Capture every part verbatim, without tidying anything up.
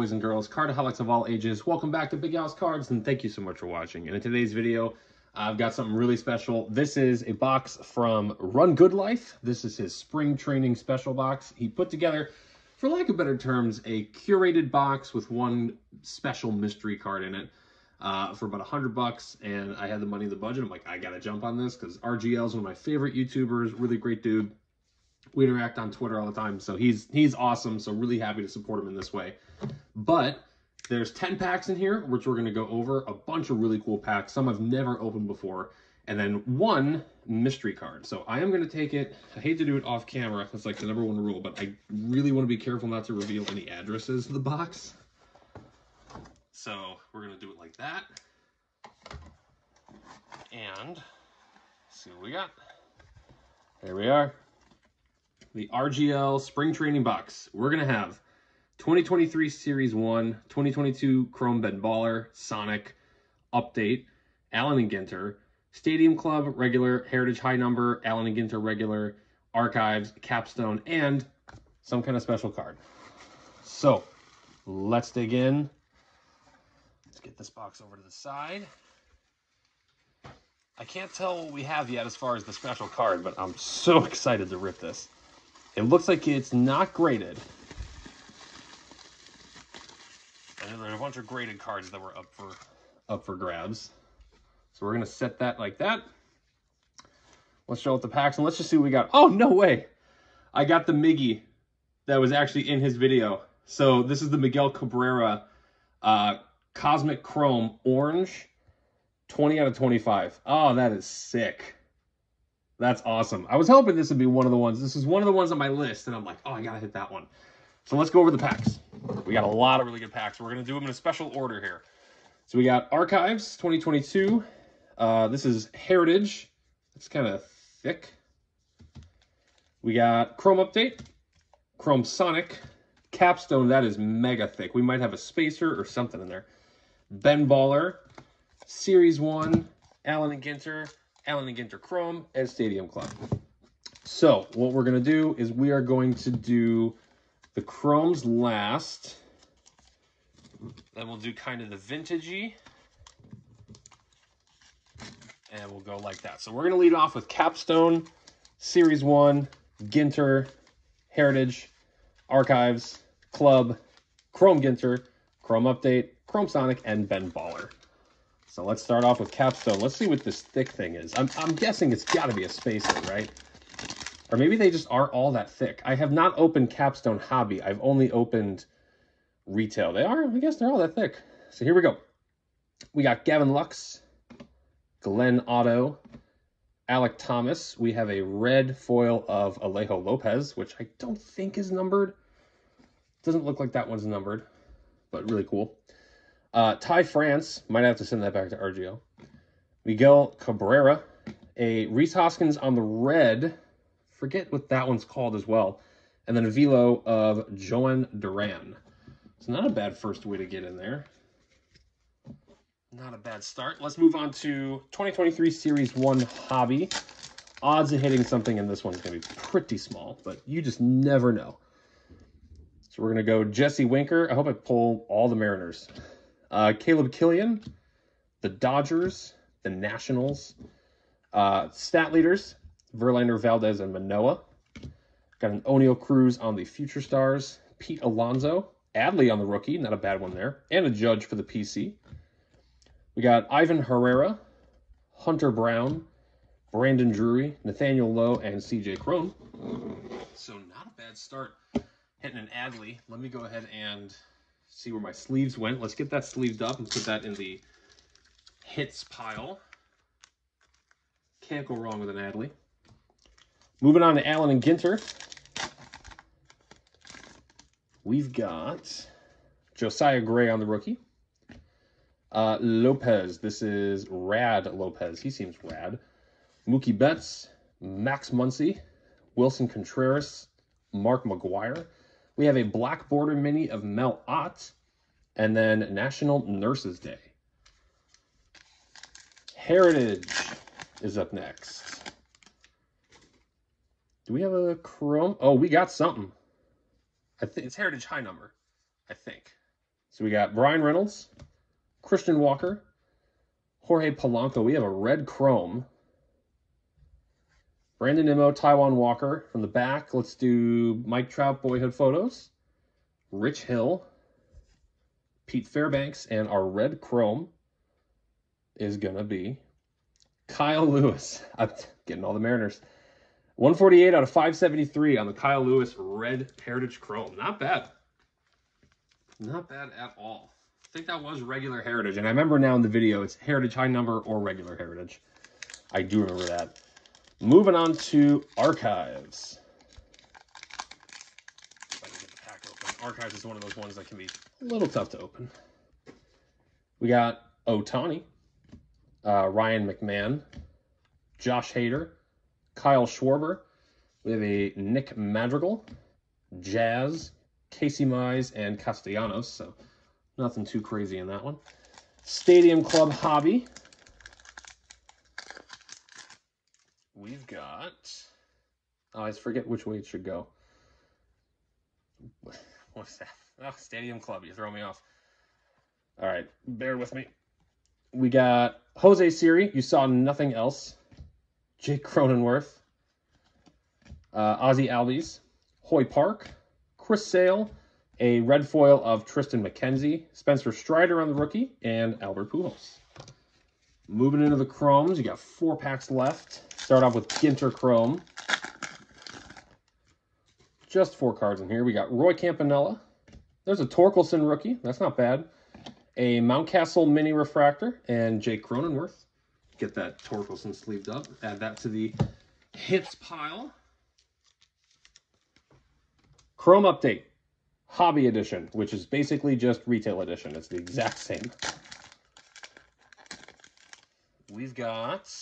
boys and girls, cardaholics of all ages. Welcome back to Big House Cards, and thank you so much for watching. And in today's video, I've got something really special. This is a box from Run Good Life. This is his spring training special box. He put together, for lack of better terms, a curated box with one special mystery card in it uh, for about a hundred bucks, and I had the money in the budget. I'm like, I gotta jump on this, because R G L is one of my favorite YouTubers, really great dude. We interact on Twitter all the time, so he's he's awesome, so really happy to support him in this way. But there's ten packs in here, which we're going to go over. A bunch of really cool packs, some I've never opened before, and then one mystery card. So I am going to take it. I hate to do it off camera. That's like the number one rule, but I really want to be careful not to reveal any addresses of the box. So we're going to do it like that. And see what we got. Here we are. The R G L spring training box. We're going to have twenty twenty-three Series one, twenty twenty-two Chrome Ben Baller, Sonic, Update, Allen and Ginter, Stadium Club regular, Heritage High Number, Allen and Ginter regular, Archives, Capstone, and some kind of special card. So let's dig in. Let's get this box over to the side. I can't tell what we have yet as far as the special card, but I'm so excited to rip this. It looks like it's not graded. And there's a bunch of graded cards that were up for up for grabs. So we're gonna set that like that. Let's show up the packs and let's just see what we got. Oh, no way! I got the Miggy that was actually in his video. So this is the Miguel Cabrera uh, Cosmic Chrome Orange, twenty out of twenty-five. Oh, that is sick. That's awesome. I was hoping this would be one of the ones. This is one of the ones on my list, and I'm like, oh, I gotta hit that one. So let's go over the packs. We got a lot of really good packs. We're gonna do them in a special order here. So we got Archives twenty twenty-two. Uh, this is Heritage. It's kind of thick. We got Chrome Update, Chrome Sonic, Capstone. That is mega thick. We might have a spacer or something in there. Ben Baller, Series one, Allen and Ginter. Allen and Ginter Chrome, and Stadium Club. So what we're going to do is we are going to do the Chromes last. Then we'll do kind of the vintagey. And we'll go like that. So we're going to lead off with Capstone, Series one, Ginter, Heritage, Archives, Club, Chrome Ginter, Chrome Update, Chrome Sonic, and Ben Baller. So let's start off with Capstone. Let's see what this thick thing is. I'm, I'm guessing it's got to be a spacer, right? Or maybe they just aren't all that thick. I have not opened Capstone Hobby. I've only opened retail. They are, I guess they're all that thick. So here we go. We got Gavin Lux, Glenn Otto, Alec Thomas. We have a red foil of Alejo Lopez, which I don't think is numbered. Doesn't look like that one's numbered, but really cool. Uh, Ty France, might have to send that back to R G O. Miguel Cabrera, a Rhys Hoskins on the red, forget what that one's called as well, and then a velo of Joan Duran. It's not a bad first way to get in there. Not a bad start. Let's move on to twenty twenty-three Series one Hobby. Odds of hitting something in this one's going to be pretty small, but you just never know. So we're going to go Jesse Winker. I hope I pull all the Mariners. Uh, Caleb Killian, the Dodgers, the Nationals, uh, stat leaders, Verlander, Valdez, and Manoa. Got an O'Neill Cruz on the Future Stars, Pete Alonso, Adley on the rookie, not a bad one there, and a Judge for the P C. We got Ivan Herrera, Hunter Brown, Brandon Drury, Nathaniel Lowe, and C J Cron. So not a bad start hitting an Adley. Let me go ahead and see where my sleeves went. Let's get that sleeved up and put that in the hits pile. Can't go wrong with an Adley. Moving on to Allen and Ginter. We've got Josiah Gray on the rookie. Uh, Lopez. This is Rad Lopez. He seems rad. Mookie Betts. Max Muncy. Wilson Contreras. Mark McGuire. We have a black border mini of Mel Ott, and then National Nurses Day. Heritage is up next. Do we have a Chrome? Oh, we got something. I think it's Heritage High Number, I think. So we got Brian Reynolds, Christian Walker, Jorge Polanco. We have a red chrome. Brandon Nimmo, Taijuan Walker. From the back, let's do Mike Trout boyhood photos, Rich Hill, Pete Fairbanks, and our red chrome is going to be Kyle Lewis. I'm getting all the Mariners. one forty-eight out of five seventy-three on the Kyle Lewis red Heritage Chrome. Not bad. Not bad at all. I think that was regular Heritage. And I remember now in the video, it's Heritage High Number or regular Heritage. I do remember that. Moving on to Archives. If I can get the pack open. Archives is one of those ones that can be a little tough to open. We got Ohtani, uh, Ryan McMahon, Josh Hader, Kyle Schwarber. We have a Nick Madrigal, Jazz, Casey Mize, and Castellanos. So nothing too crazy in that one. Stadium Club Hobby. We've got... Oh, I forget which way it should go. What's that? Oh, Stadium Club. You throw me off. All right. Bear with me. We got Jose Siri. You saw nothing else. Jake Cronenworth, uh, Ozzie Albies, Hoy Park, Chris Sale, a red foil of Tristan McKenzie, Spencer Strider on the rookie, and Albert Pujols. Moving into the chromes, you got four packs left. Start off with Ginter Chrome. Just four cards in here. We got Roy Campanella. There's a Torkelson rookie. That's not bad. A Mountcastle mini refractor and Jake Cronenworth. Get that Torkelson sleeved up. Add that to the hits pile. Chrome update. Hobby edition, which is basically just retail edition. It's the exact same. We've got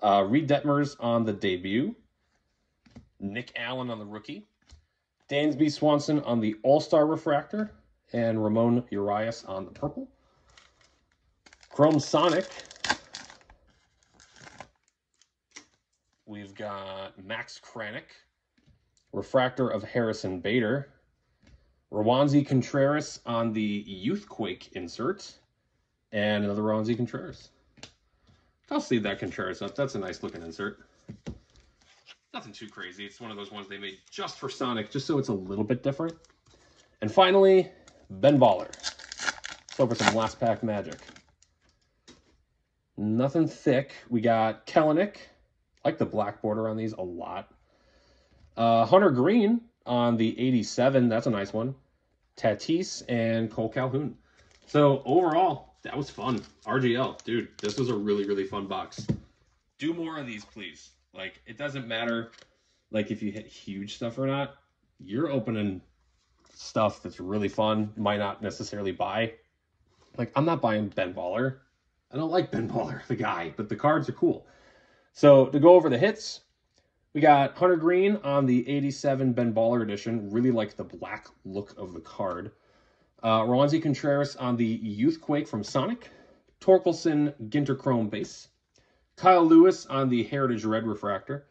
uh, Reed Detmers on the debut. Nick Allen on the rookie. Dansby Swanson on the all-star refractor. And Ramon Urias on the purple. Chrome Sonic. We've got Max Kranick, refractor of Harrison Bader, Rowanzi Contreras on the Youthquake insert, and another Rowanzi Contreras. I'll sleeve that Contreras up. That's a nice looking insert. Nothing too crazy. It's one of those ones they made just for Sonic, just so it's a little bit different. And finally, Ben Baller. Let's go for some last pack magic. Nothing thick. We got Kellenic. I like the black border on these a lot. Uh, Hunter Green on the eighty-seven. That's a nice one. Tatis and Cole Calhoun. So overall, that was fun. R G L, dude, this was a really, really fun box. Do more of these, please. Like, it doesn't matter, like, if you hit huge stuff or not. You're opening stuff that's really fun. Might not necessarily buy. Like, I'm not buying Ben Baller. I don't like Ben Baller, the guy, but the cards are cool. So, to go over the hits, we got Hunter Green on the eighty-seven Ben Baller edition. Really like the black look of the card. Uh, Rowanzi Contreras on the Youthquake from Sonic. Torkelson Ginter Chrome base. Kyle Lewis on the Heritage Red refractor.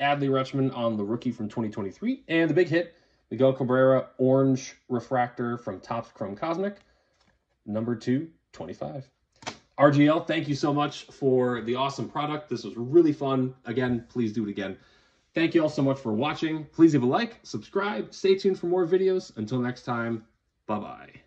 Adley Rutschman on the rookie from twenty twenty-three. And the big hit, Miguel Cabrera Orange refractor from Topps Chrome Cosmic. Number two twenty-five. R G L, thank you so much for the awesome product. This was really fun. Again, please do it again. Thank you all so much for watching. Please leave a like, subscribe, stay tuned for more videos. Until next time, bye-bye.